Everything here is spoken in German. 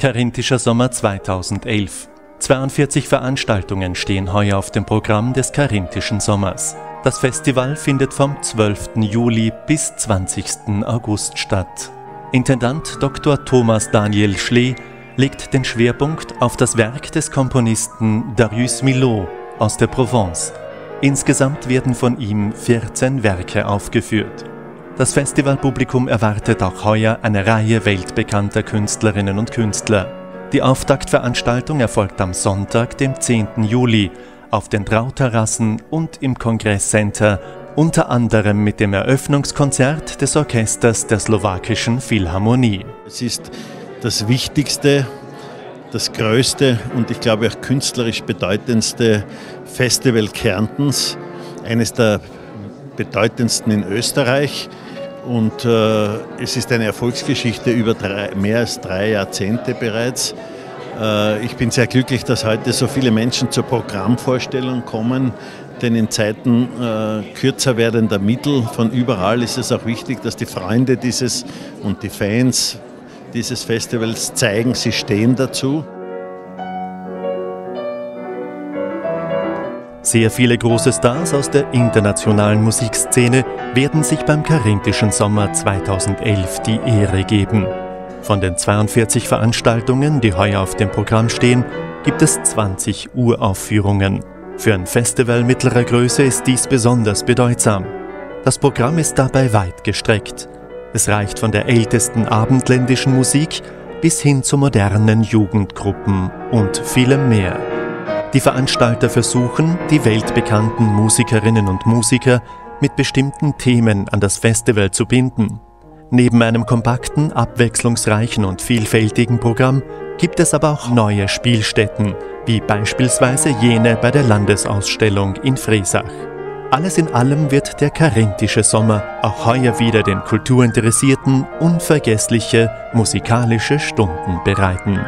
Carinthischer Sommer 2011. 42 Veranstaltungen stehen heuer auf dem Programm des Carinthischen Sommers. Das Festival findet vom 12. Juli bis 20. August statt. Intendant Dr. Thomas Daniel Schlee legt den Schwerpunkt auf das Werk des Komponisten Darius Milhaud aus der Provence. Insgesamt werden von ihm 14 Werke aufgeführt. Das Festivalpublikum erwartet auch heuer eine Reihe weltbekannter Künstlerinnen und Künstler. Die Auftaktveranstaltung erfolgt am Sonntag, dem 10. Juli, auf den Drauterrassen und im Kongresscenter, unter anderem mit dem Eröffnungskonzert des Orchesters der Slowakischen Philharmonie. Es ist das wichtigste, das größte und ich glaube auch künstlerisch bedeutendste Festival Kärntens, eines der bedeutendsten in Österreich. Und es ist eine Erfolgsgeschichte über mehr als drei Jahrzehnte bereits. Ich bin sehr glücklich, dass heute so viele Menschen zur Programmvorstellung kommen, denn in Zeiten kürzer werdender Mittel von überall ist es auch wichtig, dass die Freunde dieses und die Fans dieses Festivals zeigen, sie stehen dazu. Sehr viele große Stars aus der internationalen Musikszene werden sich beim Carinthischen Sommer 2011 die Ehre geben. Von den 42 Veranstaltungen, die heuer auf dem Programm stehen, gibt es 20 Uraufführungen. Für ein Festival mittlerer Größe ist dies besonders bedeutsam. Das Programm ist dabei weit gestreckt. Es reicht von der ältesten abendländischen Musik bis hin zu modernen Jugendgruppen und vielem mehr. Die Veranstalter versuchen, die weltbekannten Musikerinnen und Musiker mit bestimmten Themen an das Festival zu binden. Neben einem kompakten, abwechslungsreichen und vielfältigen Programm gibt es aber auch neue Spielstätten, wie beispielsweise jene bei der Landesausstellung in Friesach. Alles in allem wird der Carinthische Sommer auch heuer wieder den Kulturinteressierten unvergessliche musikalische Stunden bereiten.